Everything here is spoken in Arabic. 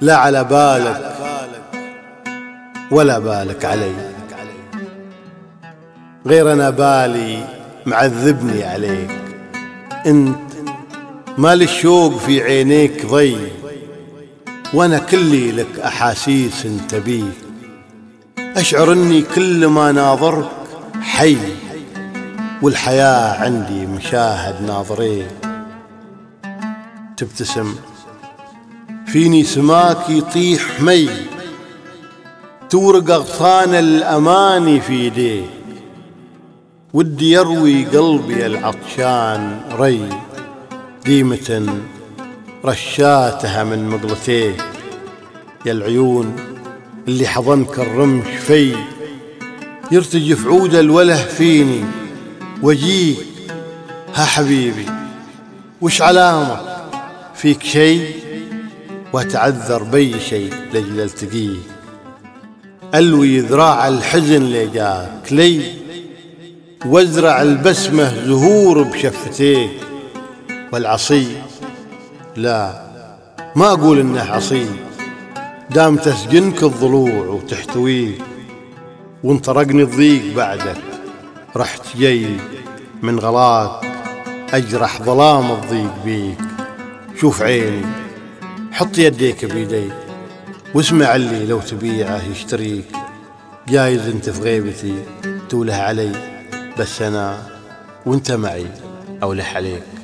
لا على بالك ولا بالك علي، غير أنا بالي معذبني عليك. أنت ما للشوق في عينيك ضي، وأنا كلي لك أحاسيس تبيك. أشعر أني كل ما ناظرك حي، والحياة عندي مشاهد ناظريك. تبتسم فيني سماك يطيح مي، تورق أغصان الأماني في يديك. ودي يروي قلبي العطشان ري، ديمة رشاتها من مقلتيك. يا العيون اللي حضنك الرمش في، يرتجف عود الوله فيني وجيك. ها حبيبي وش علامك فيك شي، واتعذر بي شي لجل التقيك. ألوي ذراع الحزن لجاك لي، وازرع البسمة زهور بشفتيك. والعصي لا ما أقول إنه عصي، دام تسجنك الضلوع وتحتويك. وانطرقني الضيق بعدك رحت جي، من غلاك أجرح ظلام الضيق بيك. شوف عيني حط يديك بيديك، واسمع اللي لو تبيعه يشتريك. جايز انت في غيبتي توله علي، بس أنا وانت معي أوله عليك.